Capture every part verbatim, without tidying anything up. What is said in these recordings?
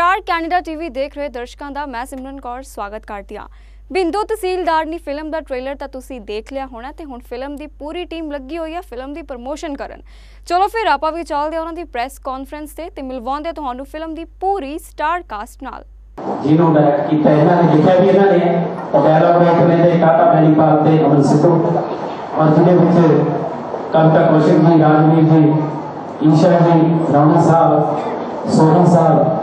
Star Canada TV देख रहे दर्शकों का मैं सिमरन कौर स्वागत करती हाँ। बिंदु तहसीलदार की फिल्म का ट्रेलर तो तुसीं देख लिया होना ते हुण फिल्म की पूरी टीम लगी हुई है फिल्म की प्रमोशन करन। चलो फिर आपां भी चलदे उन्हां दी प्रैस कॉन्फ्रेंस ते ते मिलवाउंदे तुहानूं फिल्म की पूरी स्टार कास्ट नाल। जिन्हों ने कीता इन्हां ने लिखिया भी इन्हां ने और डायलॉग राइटर ने ते काटा मेरी बात ते अमन सिद्धू और जिन्हें विच कविता कौशिक जी, राजवीर जी, ईशा जी, राणा साहब, सोनम साहब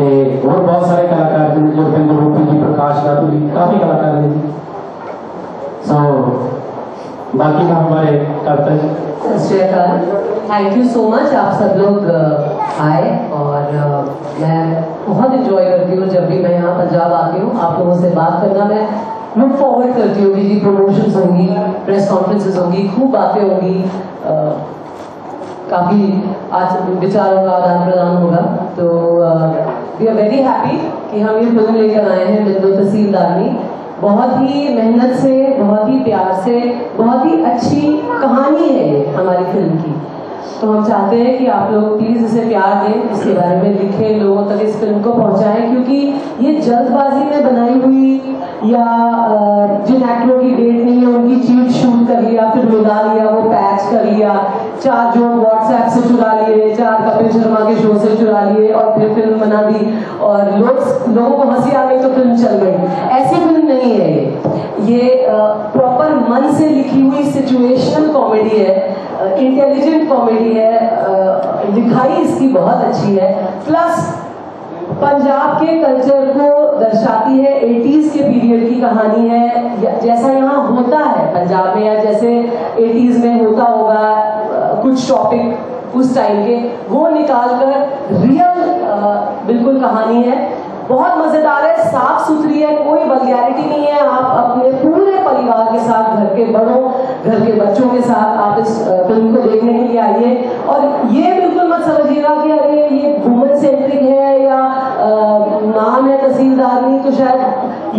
और बहुत सारे कलाकार हैं जो बिंदु रूपी जी, प्रकाश घातुली, काफी कलाकार हैं जी। सो so, बाकी का हमारे करते हैं। सत श्री अकाल, थैंक यू सो मच आप सब लोग आए और मैं बहुत एंजॉय करती हूँ जब भी मैं यहाँ पंजाब आती हूँ आप लोगों से बात करना। मैं लुक फॉरवर्ड करती हूँ जी, प्रमोशंस होंगी, प्रेस कॉन्फ्रेंसेज होंगी, खूब बातें होंगी, काफी आज विचारों का आदान प्रदान होगा। तो वी आर वेरी हैप्पी कि हम ये फिल्म लेकर आए हैं बिंदु तहसीलदारनी। बहुत ही मेहनत से, बहुत ही प्यार से, बहुत ही अच्छी कहानी है ये हमारी फिल्म की। तो हम चाहते हैं कि आप लोग प्लीज इसे प्यार दें, इसके बारे में लिखें, लोगों तक इस फिल्म को पहुंचाएं, क्योंकि ये जल्दबाजी में बनाई हुई या जिन एक्टरों की डेट नहीं है उनकी चीट शूट कर लिया, फिर मिला लिया, वो पैच कर लिया, चार जो व्हाट्सएप से चुरा लिए, चार कपिल शर्मा के शो से चुरा लिए और फिर फिल्म बना दी और लोग लोगों को हंसी आ गई तो फिल्म चल गई। ऐसी फिल्म नहीं है ये ये प्रॉपर मन से लिखी हुई सिचुएशनल कॉमेडी है, इंटेलिजेंट कॉमेडी है, लिखाई इसकी बहुत अच्छी है, प्लस पंजाब के कल्चर को दर्शाती है। एटीज़ के पीरियड की कहानी है, जैसा यहाँ होता है पंजाब में या जैसे एटीज़ में होता होगा कुछ टॉपिक उस टाइम के, वो निकालकर रियल बिल्कुल कहानी है। बहुत मजेदार है, साफ सुथरी है, कोई वल्गैरिटी नहीं है। आप अपने पूरे परिवार के साथ, घर के बड़ों, घर के बच्चों के साथ आप इस फिल्म को देखने के लिए आइए। और ये बिल्कुल मत समझिएगा कि अरे ये वुमन सेंट्रिक है या नाम है तहसीलदारनी तो शायद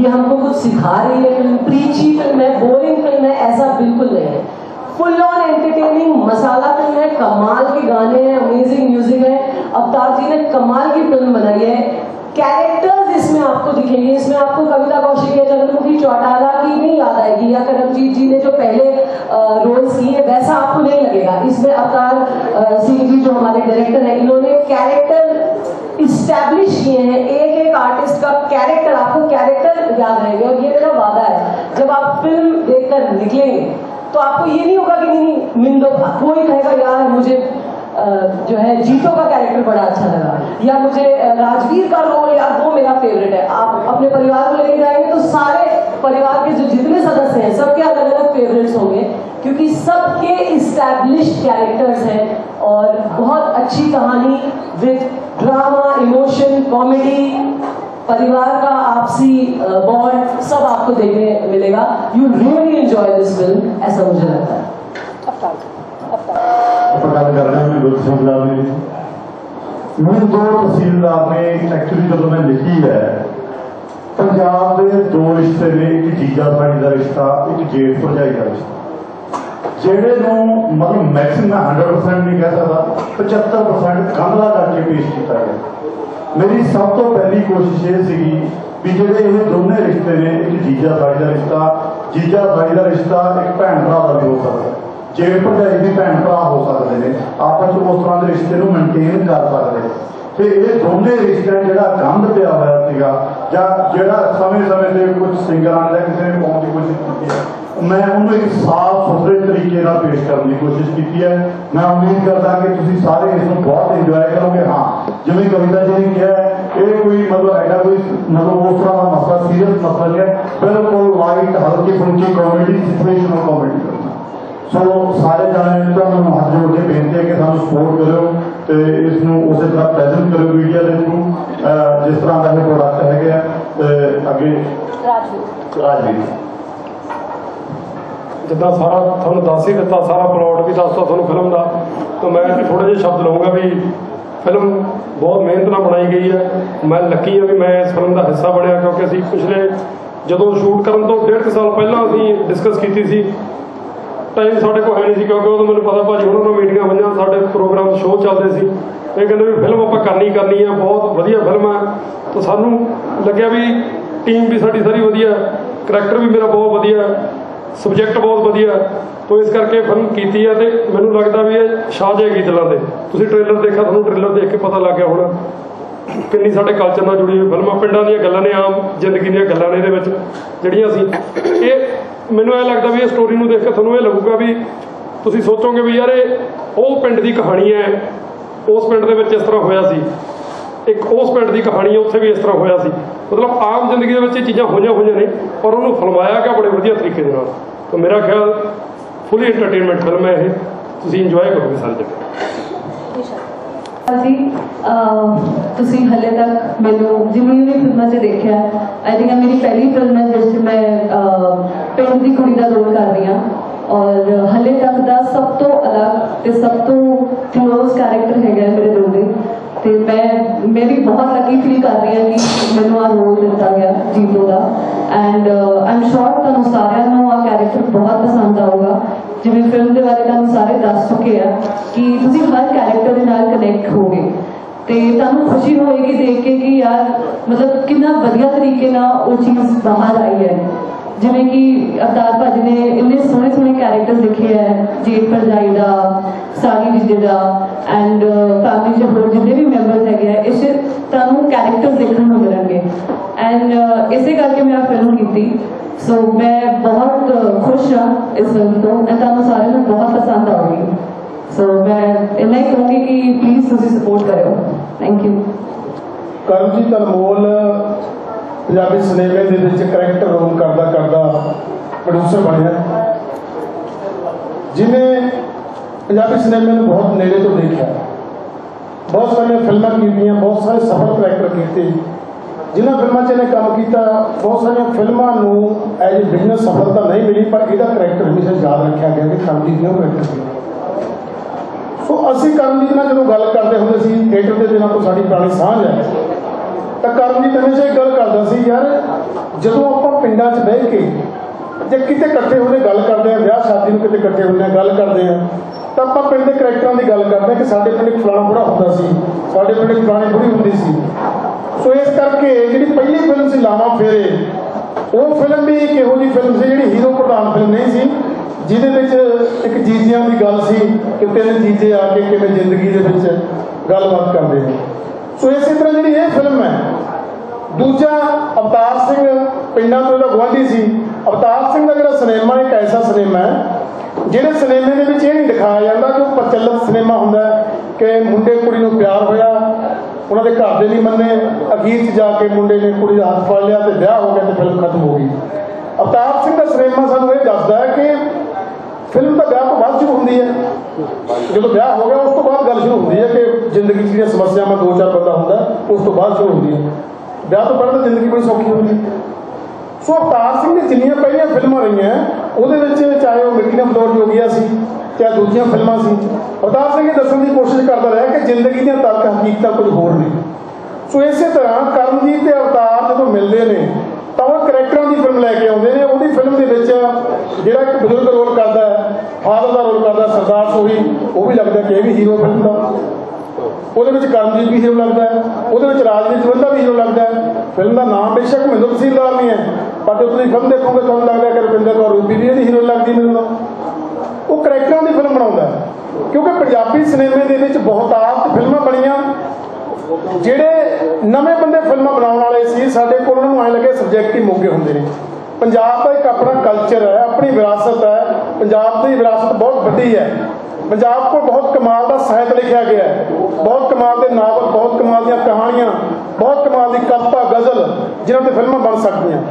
ये हमको कुछ सिखा रही है फिल्म, प्रीची फिल्म है, बोरिंग फिल्म है, ऐसा बिल्कुल नहीं है। Full on entertaining masala film है, कमाल के गाने हैं, अमेजिंग म्यूजिक है, अवतार जी ने कमाल की फिल्म बनाई है। कैरेक्टर्स इसमें आपको दिखेंगे, इसमें आपको कविता कौशिक या चंद्रमुखी चौटाला की नहीं याद आएगी या करमजीत जी ने जो पहले रोल्स किए वैसा आपको नहीं लगेगा। इसमें अवतार सिंह जी जो हमारे डायरेक्टर हैं, इन्होंने कैरेक्टर इस्टेब्लिश किए हैं, एक एक आर्टिस्ट का कैरेक्टर, आपको कैरेक्टर याद रहेंगे। और ये मेरा वादा है जब आप फिल्म देखकर निकलेंगे तो आपको ये नहीं होगा कि नहीं मिंदो था, कोई कहेगा यार मुझे आ, जो है जीतो का कैरेक्टर बड़ा अच्छा लगा या मुझे राजवीर का रोल यार वो मेरा फेवरेट है। आप अपने परिवार को लेकर जाएंगे तो सारे परिवार के जो जितने सदस्य हैं सबके अलग अलग फेवरेट्स होंगे, क्योंकि सबके इस्टेब्लिश कैरेक्टर्स हैं और बहुत अच्छी कहानी विद ड्रामा, इमोशन, कॉमेडी, परिवार का आपसी बॉन्ड, सब आपको देखने मिलेगा। You really enjoy this film, ऐसा मुझे लगता है। मिंदो तहसीलदार ने एक्चुअली जो मैं लिखी है पंजाब के दो रिश्ते ने, एक जीजा भाई का रिश्ता, एक जेठ भरजाई का रिश्ता, जेड़े मतलब मैक्सिमम हंड्रेड परसेंट नहीं कह सकता, पचहत्तर परसेंट कामला करके पेश किया गया। मेरी सब तो पहली कोशिश ये सी भी जेडे ये दोनों रिश्ते ने, एक जीजा भाई का रिश्ता, जीजा भाई का रिश्ता एक भैन भरा का भी हो सकता है, जेठ भरजाई भी भैन भरा हो सकते हैं, आपस में उस तरह के रिश्ते को मेनटेन कर सकते हैं। तो ये दोनों रिश्ते जो गंद पिया हुआ जरा समय समय से कुछ सिंगर ने किसी ने पाने की कोशिश की है, मैं उन्हें एक साफ सुथरे तरीके से पेश करने की कोशिश की है। मैं उम्मीद करता कि तुम सारे इसमें बहुत इंजॉय करोगे। हाँ, जिवें कविता जी ने कहा है ये कोई मतलब ऐसा कोई मतलब उस तरह का मसला सीरियस मसला है, बिल्कुल लाइट हल्की फुल्की कॉमेडी, सिचुएशनल कॉमेडी करना। सो सारे जने तुहानूं हाथ जोड़ के बेनती है कि सानूं सपोर्ट करो तो इसनूं उस तरह प्रेजेंट करो मीडिया के थ्रू जिस तरह का यह प्रोडक्ट है। अगे राजवीर राजवीर जिदा सारा थोड़ा दस ही दिता, सारा प्लॉट भी दसता थोड़ा फिल्म का, तो मैं थोड़े जे शब्द लूँगा भी फिल्म बहुत मेहनत नाल बनाई गई है। मैं लकी हाँ भी मैं इस फिल्म का हिस्सा बनया, क्योंकि असी पिछले जो शूट करन तो डेढ़ साल पहला असी डिस्कस की थी, टाइम साढ़े को है नहीं सी, क्योंकि उदों मैनूं पता भाजी उन्होंने मीटिंग बनिया, साढ़े प्रोग्राम शो चलते सी, ਇਹ ਕਹਿੰਦੇ ਵੀ ਫਿਲਮ ਆਪਾਂ ਕਰਨੀ ਕਰਨੀ ਹੈ, ਬਹੁਤ ਵਧੀਆ ਫਿਲਮ ਹੈ। ਤਾਂ ਸਾਨੂੰ ਲੱਗਿਆ ਵੀ ਟੀਮ ਵੀ ਸਾਡੀ ਸਾਰੀ ਵਧੀਆ, ਕਰੈਕਟਰ ਵੀ ਮੇਰਾ ਬਹੁਤ ਵਧੀਆ, ਸਬਜੈਕਟ ਬਹੁਤ ਵਧੀਆ, तो इस करके फिल्म की है। तो मैं लगता भी है शाहजगी दिलों के तुम ट्रेलर देखा, थोड़ा ट्रेलर देख के पता लग गया होना किन्नी साढ़े कल्चर में जुड़ी हुई फिल्म पिंडा दी गल्लां ने, आम जिंदगी दी गल्लां ने जिहड़ियां ये मैनूं ऐ लगता भी ये स्टोरी नूं देख के तुहानूं ये लगूगा भी तुसीं सोचोगे भी यार वो पिंड की कहानी है, उस पिंड दे विच इस तरह होया सी, एक उस पिंड की कहानी है उत्थे भी इस तरह होया सी। मतलब आम जिंदगी दे विच ये चीज़ां होईआं होईआं ने पर उहनूं फरमाया कि बड़े वधिया तरीके दे नाल। तो मेरा ख्याल फुली एंटरटेनमेंट फिल्म है ये, तुसीं इंजॉय करोगे सारी जगह जी। तुसीं हले तक मैनू जिम्मी भी फिल्मों से देखा है, आई थिंक मेरी पहली फिल्म है जिससे मैं पिंड की कुड़ी का रोल कर रही हूँ और हले तक का सब तो अलग ते सब तो क्लोज कैरेक्टर है मेरे रोल में। तो मैं मैं भी बहुत लकी फील कर रही हूँ कि मैं आ रोल दिता गया जीतो का, एंड आई एम श्योर तुहानूं सारियां नूं आ कैरेक्टर बहुत पसंद आऊगा। जिवें फिल्म के बारे तुहानूं सारे दस चुके हैं कि तुसीं हर कैरेक्टर के नाल कनैक्ट हो गए, तो तुहानूं खुशी होएगी देख के कि यार मतलब कितना वधिया तरीके नाल वो चीज़ बाहर आई है। जिवें कि अवतार भाजी ने इन्ने सोहने सोहने कैरेक्टर लिखे है, जेठ भरजाई का, सारी विजय का एंड फैमिली के होर जितने भी मैंबर है, इस तुम कैरेक्टर देखने को मिलेंगे एंड इसे करके मैं फिल्म की। सो so, मैं बहुत खुश हाँ इस फिल्म तो, मैं तुम सारे में बहुत पसंद आऊँगी। सो so, मैं इन्ना ही कहूँगी कि प्लीज़ तुम सपोर्ट करो। Thank you. करमजीत अनमोल पंजाबी सिनेमे के करैक्टर रोल करता करता प्रोड्यूसर बने, जिन्हें पंजाबी सिनेमे में बहुत नेड़े तो देखा, बहुत सारिया फिल्में की, बहुत सारे सफल करैक्टर किए, जिन्होंने फिल्मों से इन्हें काम किया, बहुत सारिया फिल्मों एज ए बिजनेस सफलता नहीं मिली पर यह करैक्टर हमेशा याद रखा गया कि करमजीत ने करैक्टर किया। सो असी करमजीत ने जो गल करते होंगे सी थिएटर के दिनों तो साड़ी पुरानी सांझ है, तो करमजीत हमेशा एक गल करता सी यार जो आप पिंडा च बह के जे कित इकट्ठे होने गल करते हैं, ब्याह शादी में कित इकट्ठे होने गल करते हैं, तो आप पिंड के करैक्टरों की गल करते हैं कि साढ़े पिंड फलाना बुढ़ा होंदा सी, साढ़े पिंड फलानी बुढ़ी होंदी सी। सो इस करके जी पहली फिल्म से लावा फेरे वो फिल्म भी एक यहो जी फिल्म से जी हीरो प्रधान फिल्म नहीं सी, जिहदे एक जीजिया की गल सी कि तीन जीजे आके किवें जिंदगी दे विच गलबात करदे ने। सो इस तरह जी ये फिल्म है। दूजा अवतार सिंह पिंडा तो इहदा गवांढी सी। अवतार सिंह का जिहड़ा सिनेमा एक ऐसा सिनेमा है जिहड़े सिनेमे के विच नहीं दिखाया जाता, जो प्रचलित सिनेमा हुंदा है कि मुंडे कुड़ी नूं प्यार होया, उन्हां दे घर दे नहीं मन्ने, अगीत जाके मुंडे ने कुड़ी दा हथ फड़ लिया ते ब्याह हो गया ते फिल्म खत्म हो गई। अवतार सिंह का सिनेमा सानूं ये दसदा है कि फिल्म तो ब्याह तो बाद शुरू होंदी है, जो ब्याह हो गया उस तो बाद गल शुरू होंदी है कि जिंदगी दी समस्यावां दो चार बंदा हुंदा उस तो बाद शुरू होंदी है, ब्याह तो पहले जिंदगी बड़ी सौखी होंदी है। सो अवतार सिंह ने जिन्नियां पहलियां फिल्मां रही हैं वो चाहे वह मिट्टी बतौर जोगिया सी चाहे दूसरी फिल्मां सी, अवतार सिंह दसण की कोशिश करता रहा कि जिंदगी दी तक हकीकत कुछ होर ने। सो इस तरह करमजीत ते अवतार जो मिलते हैं तो वह करैक्टरों की फिल्म लैके आते हैं। वो फिल्म के जोड़ा एक बजुर्ग रोल करता है, फादर का रोल करता सरदार सोही, वो भी लगता कि यह भी हीरो फिल्म का, वो करमजीत भी हीरो लगता है, वो राजनीत जलंधर भी हीरो लगता है। फिल्म का नाम बेशक मिंदो तहसीलदार नहीं है पर जो तुम फिल्म देखोगे तो लगता है कि रुपिंदर कौर रूपी भी ये हीरो लगती मिलना, वो करैक्टरों की फिल्म बनाता है। क्योंकि पंजाबी सिनेमे के बहुत आप फिल्में बनिया जोड़े नवे बंदे फिल्म बनाने वाले से साढ़े को आए लगे सबजैक्ट ही मोगे होंगे ने। पंजाब का एक अपना कल्चर है, अपनी विरासत है, पंजाब की विरासत बहुत वड्डी है, पंजाब को बहुत कमाल का साहित्य लिखा गया है, बहुत कमाल के नावल, बहुत कमाल दी कहानियां, बहुत कमाल की कविता गज़ल जिन्हां ते फिल्मां बन सकती हैं।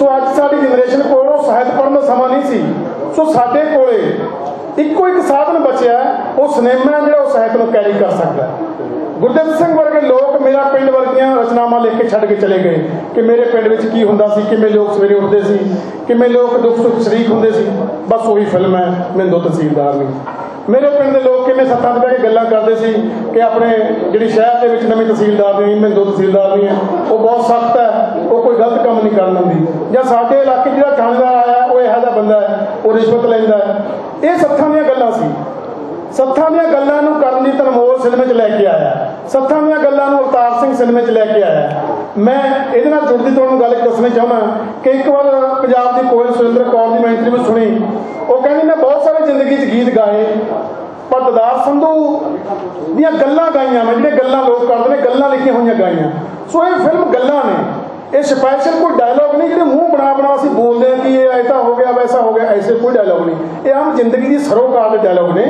सो अज साडी जनरेशन कोल ओह साहित पढ़न दा समा नहीं सी। सो साडे कोले इक्को एक साधन बचिया ओह सिनेमा जिहड़ा ओह साहित नूं कैरी कर सकदा है। गुरदेव सिंह वर्गे लोग मेरा पिंड वर्गियां रचनावां लिख के छड्ड के चले गए कि मेरे पिंड विच की हुंदा सी, किवें लोग सवेरे उठदे सी, किवें लोग दुख सुख शरीक हुंदे सी। बस ओही फिल्म है मिंदो तहसीलदार दी। मेरे पिंड के लोग किवें सत्ता ते बैठ के गल्लां करदे सी कि अपने जिहड़ी शहर के विच नवीं तहसीलदार दी मिंदो तहसीलदार दी है ओह बहुत सख्त है, वो कोई गलत काम नहीं कर लेंदी, जां साडे इलाके जिहड़ा थानेदार आया वो इहो जिहा बंदा है, वो रिश्वत लैंदा है। ये सत्थां दी गल्लां सी। सत्था दियां गल्लां नूं करमजीत अनमोल सिनेमे च लैके आया, सत्था दियां गल्लां नूं अवतार सिंह सिनेमे च लैके आया। मैं इहदे नाल जुड़दी तुहानूं गल दस्सणी चाहुंदा कि एक बार पंजाब दी कोयल सुरिंदर कौर दी मैं इंटरव्यू सुनी, वो कहंदी मैं बहुत सारे जिंदगी च गीत गाए पर ददार संधू दियां गल्लां गाइयां, मैं जिहड़े गल्लां लोक करदे ने गल्लां लिखियां होईयां गाइयां। सो ये फिल्म गल्लां ने, ये स्पैशल कोई डायलॉग नहीं जिहड़े मूँह बना बना असीं बोलदे कि ये ऐसा हो गया वैसा हो गया, ऐसे कोई डायलॉग नहीं। ये आम जिंदगी की सरोकार के डायलॉग ने,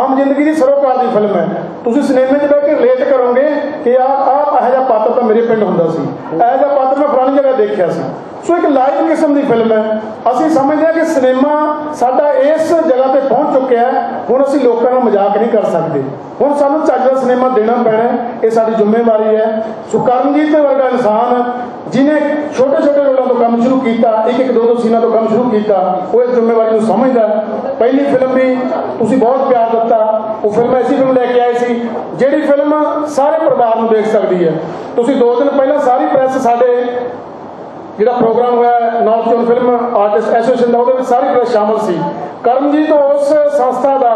आम जिंदगी की सरोकार की फिल्म है। तुसीं सिनेमे च बैठ के रिलेट करोगे कि यार आह यह जिहा पात्र तां मेरे पिंड हुंदा सी, यह जिहा पात्र मैं फलानी जगह देखिया सी। सो एक लाइव किस्म की फिल्म है। असीं समझदे हां कि सिनेमा साडा इस जगह पर पहुँच चुक्या है, हुण असीं लोकां नाल मजाक नहीं कर सकदे, हुण सानूं चज्ज दा सिनेमा देना पैना है, ये साडी जिम्मेवारी है। सो करमजीत वर्गा इंसान जिन्हें छोटे छोटे रोलों तो काम शुरू किया, एक एक दो दो सीना तो काम शुरू किया, वो इस जिम्मेवारी को समझदा। पहली फिल्म भी तुसी बहुत प्यार दिता, वो फिल्म ऐसी फिल्म लेके आई सी जिहड़ी फिल्म सारे परिवार को देख सकती है। तुसी दो दिन पहला सारी प्रेस साडे जिहड़ा प्रोग्राम होया north zone film artist association दा, उहदे विच सारी प्रेस शामिल सी। करमजीत तो उस संस्था का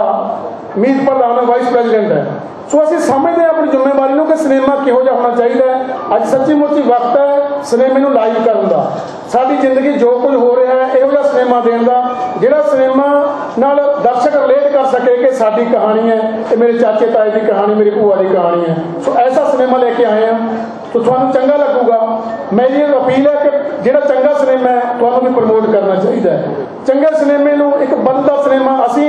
मीत प्रधान वाइस प्रेजिडेंट है। सो असीं समझते हैं अपनी जिम्मेवारी कि सिनेमा किहो जिहा होना चाहिए। अज सच्ची मुच्ची वक्त है सिनेमे नूं लाइव करन दा, साडी जिंदगी जो कुछ हो रहा है इहो जिहा सिनेमा देण दा जिहड़ा सिनेमा नाल दर्शक रिलेट कर सके कि साडी कहानी है, ये मेरे चाचे ताए की कहानी, मेरी भूआ की कहानी है। सो ऐसा सिनेमा लेके आए हैं, तो तुहानूं चंगा लगूगा। मेरी ये अपील है कि जिहड़ा चंगा सिनेमा है तुहानूं भी प्रमोट करना चाहिए। चंगे सिनेमे नूं एक बनदा सिनेमा, असीं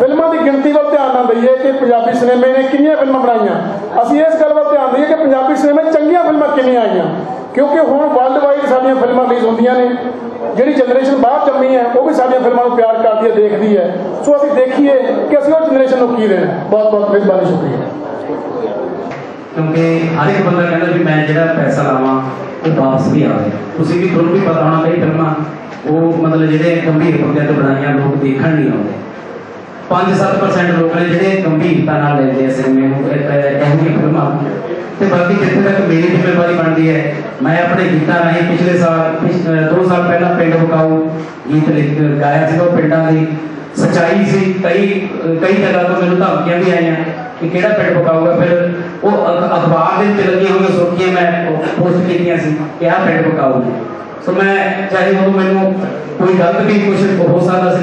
फिल्मां दी गिणती वल ध्यान ना दईए कि पंजाबी सिनेमे ने कितनियां फिल्मां बनाईयां, असीं इस गल वल ध्यान दईए कि पंजाबी सिनेमे चंगीआं फिल्मां किवें आईयां। क्योंकि हुण वर्ल्ड वाइड साडीआं फिल्मां रिलीज़ होंदियां ने, जिहड़ी जनरेशन बाहर जम्मी है वो भी साडीआं फिल्मां नूं प्यार करदी है, देखदी है। सो असीं देखीए कि असीं उस जनरेशन नूं की देना। बहुत बहुत मेहरबानी, शुक्रिया। क्योंकि हर एक बंदा कहंदा कि मैं जिहड़ा पैसा लावां वो वापस भी आवे। तुसीं भी तुहानूं भी पता होना कई फिल्मां वो मतलब जिहड़े गंभीर मुद्दे तो बनाइया लोग देखण नहीं आते। पाँच सत्त परसेंट लोग ने जिहड़े गंभीरता नाल लैंदे सिनेमे नूं ऐसी फिल्मां। तो बाकी जिथे तक मेरी जिम्मेवारी बनती है, मैं अपने गीतों राही पिछले साल पिछ दो साल पहला पिंड वकाऊ गीत लिख गाया सी। पिंडा की सच्चाई से कई कई जगह तो मैंने धमकियां भी आईयां कि किहड़ा पिंड वकाऊगा। फिर वो अखबार के उत्ते लगी हुई सुर्खियां मैं पोस्ट कीतियां सी कि आह पिंड वकाऊ ने। तो मैं चाहे वो मैनू कोई गलत भी कुछ हो सकता से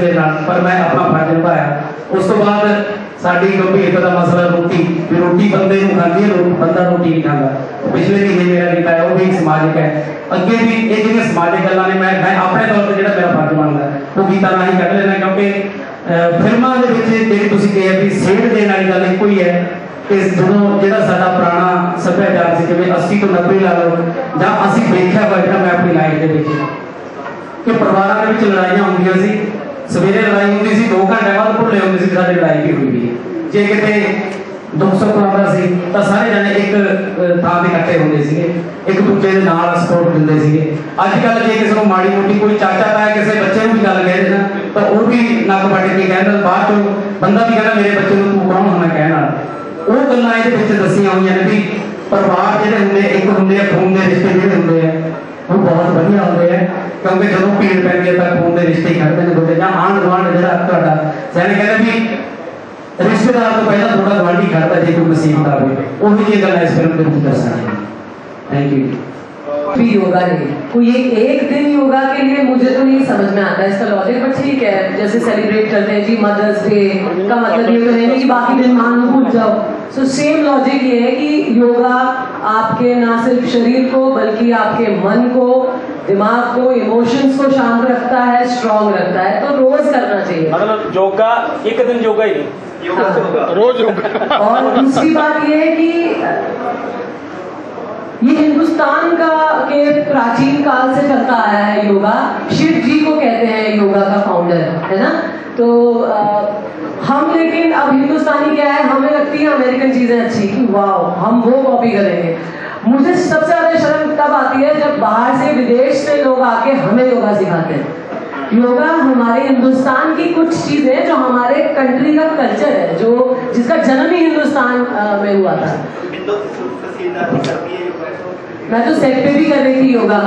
पर मैं अपना फर्ज निभाया। उस तो बाद साडी गंभीरता का मसला रोटी भी रोटी बंदे नूं खांदी है, बंदा रोटी नहीं खाता। पिछले महीने मेरा गीत है वो भी समाजिक है, अगे भी ये जिहड़ियां समाजिक गल्लां ने मैं मैं अपने तौर पर जिहड़ा मेरा फर्ज बनता है वो गीतां राहीं कढ लैंदा। क्योंकि फिल्मां दे विच जिहड़ी तुसीं कहिआ भी सेध देण वाली गल इक्को ही है कि जो जो साडा पुराना सभ्याचार से जिम्मे अस्सी तो नब्बे ला लो जहाँ असी देखा बैठा। मैं अपनी लाइफ के देखी कि परिवारों के बीच लड़ाइयां होंदियां सी, सवेरे लड़ाई होंदी सी, दो घंटे बाद भुल्ले होंदे सी साडी लड़ाई भी हुई भी। जे किते दुख सुख आउंदा सी तां सारे जने एक थां ते इकट्ठे होंदे सीगे, एक दूजे दे नाल सपोर्ट दिंदे सीगे। अजकल जे किसी नूं माड़ी मोटी कोई चाचा ताया किसी बच्चे नूं गल कह दे ना तां ओह भी नक बट के कहंदा, बाद चों बंदा भी कहंदा मेरे बच्चे नूं तूं कौन हुंदा कहण वाला। वो गल्लां इहदे विच दस्सियां होईयां ने भी परिवार जिहड़े होंदे एक होंदे आ खून के रिश्ते जिहड़े होंदे आ वो बहुत वधिया होंदे आ। क्योंकि जदों भीड़ पैंदी है तां खून के रिश्ते खड़दे ने होंदे, जां आंढ गुआंढ जिहड़ा तुहाडा सैन कहंदा भी रिश्तेदार तो पहलां थोड़ा गुआंढी खड़दा जे कोई मुसीबत आवे। उही जिही गल्लां इस फिल्म दे विच दस्सणीआं। Thank you. Free yoga day कोई एक एक दिन योगा के लिए मुझे तो नहीं समझ में आता इसका लॉजिक, पर ठीक है जैसे सेलिब्रेट करते हैं जी मदर्स डे का मतलब ये तो है नहीं कि बाकी दिन मान भूल जाओ। सो सेम लॉजिक ये है कि योगा आपके ना सिर्फ शरीर को बल्कि आपके मन को, दिमाग को, इमोशंस को शांत रखता है, स्ट्रॉन्ग रखता है, तो रोज करना चाहिए। मतलब योगा एक दिन योगा ही नहीं, रोज योगा। और दूसरी बात यह है कि ये हिंदुस्तान का के प्राचीन काल से चलता आया है योगा। शिव जी को कहते हैं योगा का फाउंडर, है ना। तो आ, हम लेकिन अब हिंदुस्तानी क्या है, हमें लगती है अमेरिकन चीजें अच्छी कि वाओ हम वो कॉपी करेंगे। मुझे सबसे ज्यादा शर्म तब आती है जब बाहर से विदेश से लोग आके हमें योगा सिखाते हैं। योगा हमारे हिंदुस्तान की कुछ चीजें जो हमारे कंट्री का कल्चर है, जो जिसका जन्म ही हिंदुस्तान में हुआ था। मैं तो सेट पे भी कर रही थी योगा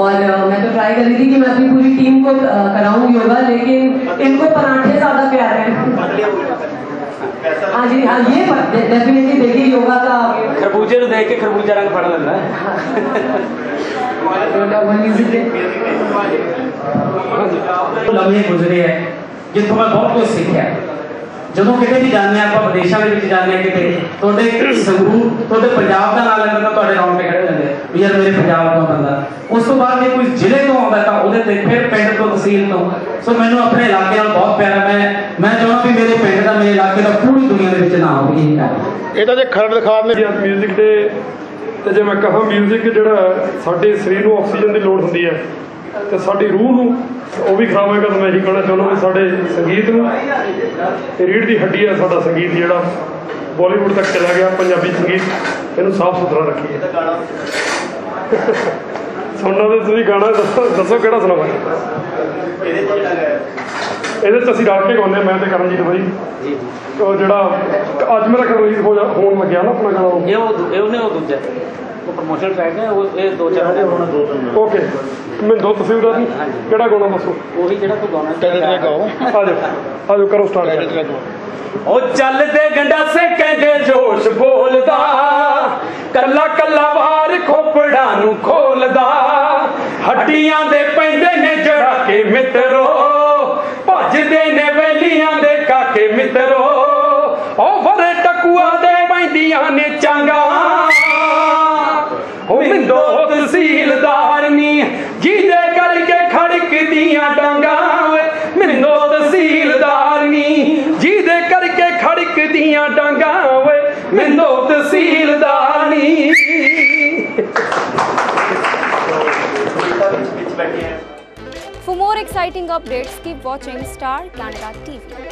और मैं तो ट्राई कर रही थी कि मैं अपनी पूरी टीम को कराऊं योगा, लेकिन इनको पराठे ज्यादा प्यार है। हाँ जी हाँ, ये डेफिनेटली देखिए योगा का खरबूजे तो देख के खरबूजा रंग पड़ लग रहा है। तो लम्हे गुजरे है जितों मैं बहुत कुछ सीखा जो कितने भी जाने आप विदेशों में जाने कितने संगरूर थोड़े पंजाब का नाम लेंगे तो राउंड पे खड़े रहते भी यार मेरे पंजाब का बंदा उस तो बाद जो कोई जिले तो आता था उन्हें देख फिर पिंड तो तहसील तो सो मैं अपने इलाके में बहुत प्यारा मैं मैं चाहता भी मेरे पिंड का मेरे इलाके का पूरी दुनिया के विच नाम होवे। ये तो जे खरड़ दिखा ने म्यूजिक दे ते जे मैं कहां म्यूजिक जेड़ा साडे शरीर नु ऑक्सीजन दी लोड हुंदी है तो साड़ी रूह नूं वो भी खराब है। मैं यही कहना चाहता भी साढ़े संगीत में रीढ़ की हड्डी है साड़ा संगीत जोड़ा बॉलीवुड तक चला गया पंजाबी संगीत इनू साफ सुथरा रखिए। सुनना तो तुम गाना दसो दसो कि सुनावा ये असी रल के गाने मैं तो करमजीत भाई तो जोड़ा अज मेरा करमजीत हो जा होने लग गया ना अपना गाना प्रमोशन साइड है वो ये दो चार ओके मिंदो तहसीलदार केड़ा गाना दसो वही जेड़ा तू गाना टाइटल गाओ आ जाओ आ जाओ करो स्टार्ट। ओ चलदे गंडा से कहंदे जोश बोलदा कल्ला कल्ला वार खोपड़ा नु खोलदा हड्डियां दे पैंदे ने जड़ा के मित्रो भजदे ने वेलियां दे काके मित्रो ओ वरे टकुआ दे पैंदियां ने चांगा मिंदो तहसीलदार नी जिदे करके खड़क दिया डांगा मिंदो तहसीलदार नी जिदे करके खड़क दिया डांगा मिंदो तहसीलदार नी। For more exciting updates keep watching Star Canada T V.